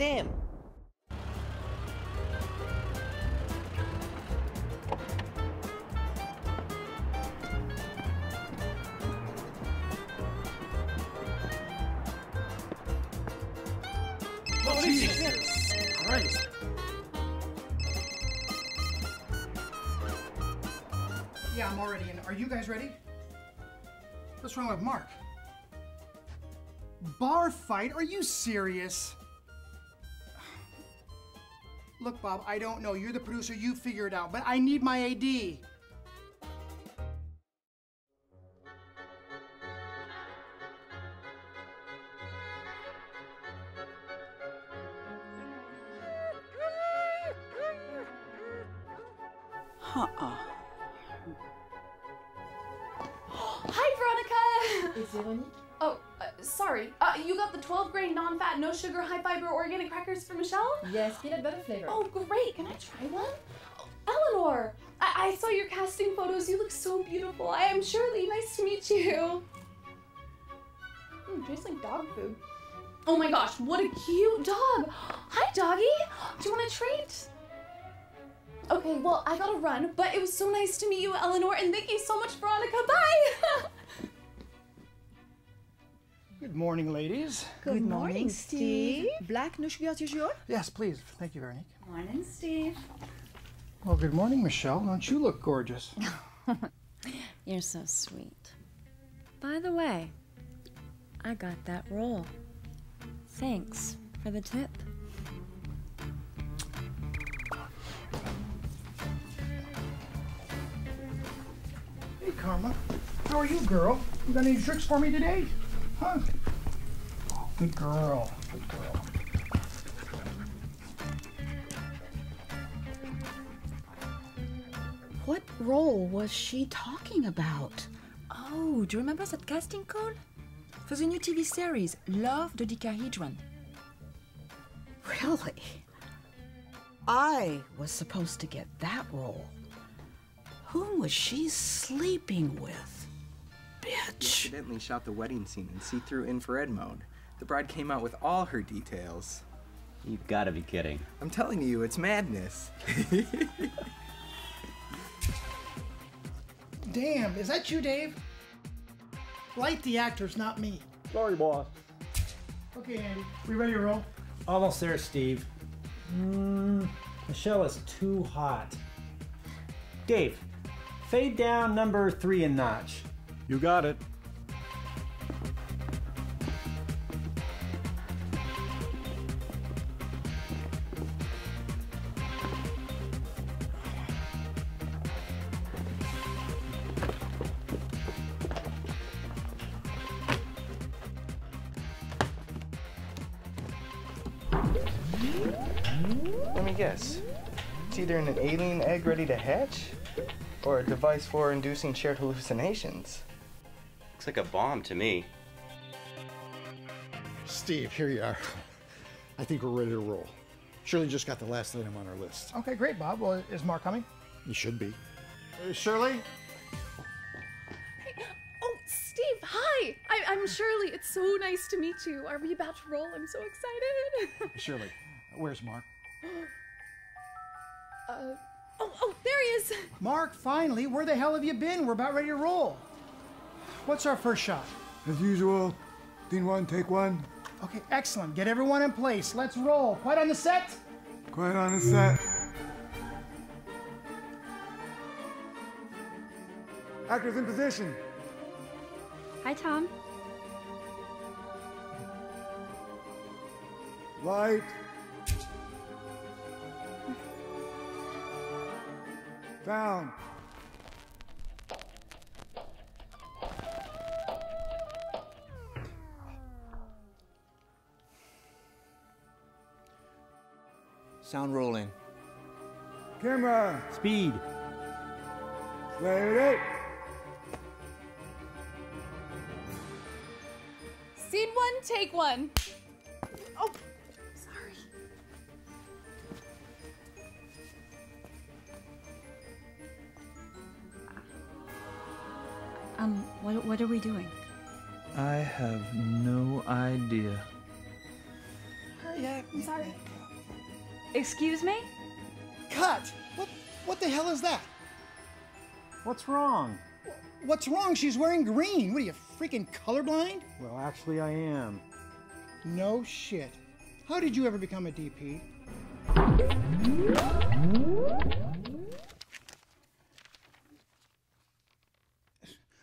them. Jesus Christ. Yeah, I'm already in. Are you guys ready? What's wrong with Mark? Bar fight? Are you serious? Look, Bob, I don't know. You're the producer. You figure it out. But I need my AD. Hi, Veronica! It's Veronique. Oh, sorry. You got the 12-grain, non-fat, no-sugar, high-fiber, organic crackers for Michelle? Yes, peanut butter flavor. Oh, great. Can I try one? Oh, Eleanor! I saw your casting photos. You look so beautiful. I am Shirley. Nice to meet you. Tastes like dog food. Oh my gosh, what a cute dog! Hi, doggy! Do you want a treat? Okay, well, I gotta run, but it was so nice to meet you, Eleanor, and thank you so much, Veronica. Bye! Good morning, ladies. Good morning, Steve. Black, no sugar as usual? Yes, please. Thank you, Veronique. Morning, Steve. Well, good morning, Michelle. Don't you look gorgeous? You're so sweet. By the way, I got that roll. Thanks for the tip. Hey, Karma. How are you, girl? You got any tricks for me today? Huh? Good girl. Good girl. What role was she talking about? Oh, do you remember that casting call? For the new TV series, Love the Decahedron. Really? I was supposed to get that role. Who was she sleeping with? Bitch. She accidentally shot the wedding scene in see-through infrared mode. The bride came out with all her details. You've got to be kidding. I'm telling you, it's madness. Damn, is that you, Dave? Light the actors, not me. Sorry, boss. Okay, Andy, we ready to roll? Almost there, Steve. Michelle is too hot. Dave. Fade down number 3 a notch. You got it. Let me guess. It's either an alien egg ready to hatch, or a device for inducing shared hallucinations. Looks like a bomb to me. Steve, here you are. I think we're ready to roll. Shirley just got the last item on our list. Okay, great, Bob. Well, is Mark coming? He should be. Shirley? Hey. Oh, Steve, hi! I'm Shirley. It's so nice to meet you. Are we about to roll? I'm so excited. Shirley, where's Mark? Oh, there he is! Mark, finally, where the hell have you been? We're about ready to roll. What's our first shot? As usual, scene one, take one. Okay, excellent. Get everyone in place. Let's roll. Quiet on the set! Quiet on the set. Actors in position. Hi, Tom. Light. Down. Sound rolling. Camera. Speed. Slate. Scene one, take one. Oh, sorry. What are we doing? I have no idea. Yeah, I'm sorry. Excuse me? Cut! What the hell is that? What's wrong? What's wrong? She's wearing green. What are you, freaking colorblind? Well, actually, I am. No shit. How did you ever become a DP?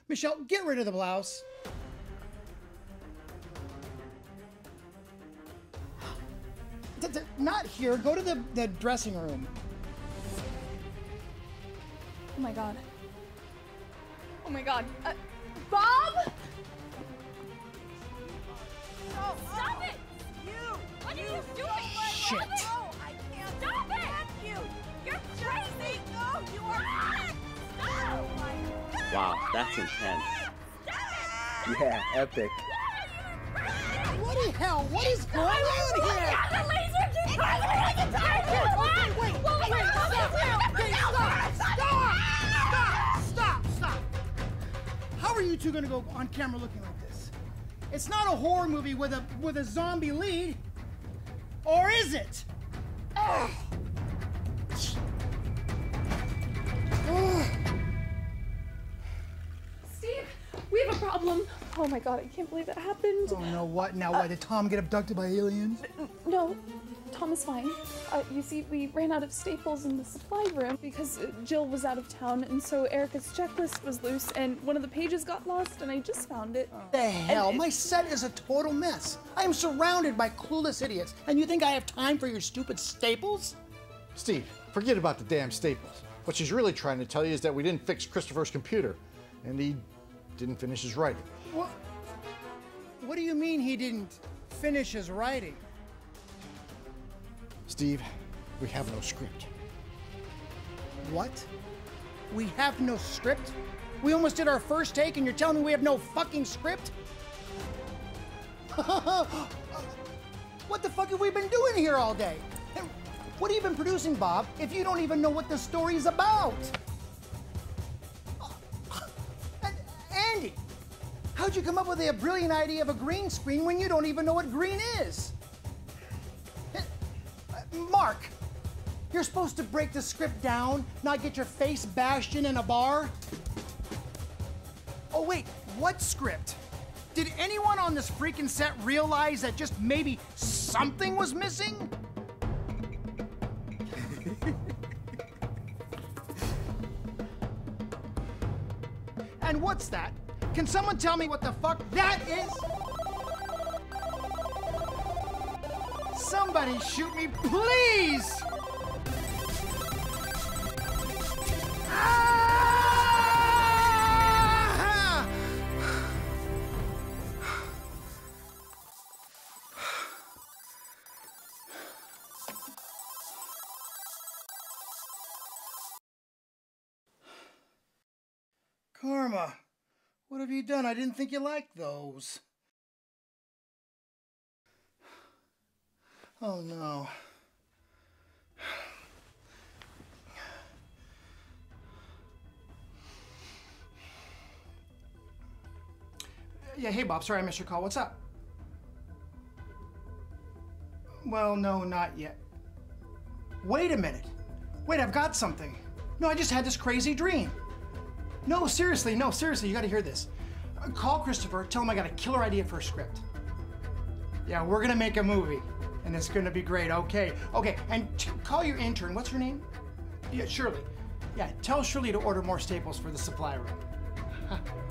Michelle, get rid of the blouse. Not here. Go to the dressing room. Oh my god. Oh my god. Bob? Oh, stop it! You! What are you doing? Shit! No, I can't. Stop it! You! You're crazy! No, you are not! Stop! Wow, that's intense. Stop it! Yeah, epic. What the hell? What is going on here? The laser keeps coming all the time. Wait, stop! Okay, stop! How are you two gonna go on camera looking like this? It's not a horror movie with a zombie lead, or is it? Ugh. Ugh. Steve, we have a problem. Oh my god, I can't believe it happened. Oh no, what? Now what? Did Tom get abducted by aliens? No, Tom is fine. You see, we ran out of staples in the supply room because Jill was out of town, and so Erica's checklist was loose, and one of the pages got lost, and I just found it. Oh. The hell? My set is a total mess. I am surrounded by clueless idiots, and you think I have time for your stupid staples? Steve, forget about the damn staples. What she's really trying to tell you is that we didn't fix Christopher's computer, and he didn't finish his writing. What do you mean he didn't finish his writing? Steve, we have no script. What? We have no script? We almost did our first take and you're telling me we have no fucking script? What the fuck have we been doing here all day? And what have you been producing, Bob, if you don't even know what the story's about? Andy! How'd you come up with a brilliant idea of a green screen when you don't even know what green is? Mark, you're supposed to break the script down, not get your face bashed in a bar. Oh wait, what script? Did anyone on this freaking set realize that just maybe something was missing? And what's that? Can someone tell me what the fuck that is? Somebody shoot me, please! Ah! Karma. What have you done? I didn't think you liked those. Oh no. Yeah, hey Bob, sorry I missed your call. What's up? Well, no, not yet. Wait a minute. Wait, I've got something. No, I just had this crazy dream. No, seriously, you gotta hear this. Call Christopher, tell him I got a killer idea for a script. Yeah, we're gonna make a movie, and it's gonna be great, okay. And call your intern, what's her name? Yeah, Shirley. Yeah, tell Shirley to order more staples for the supply room.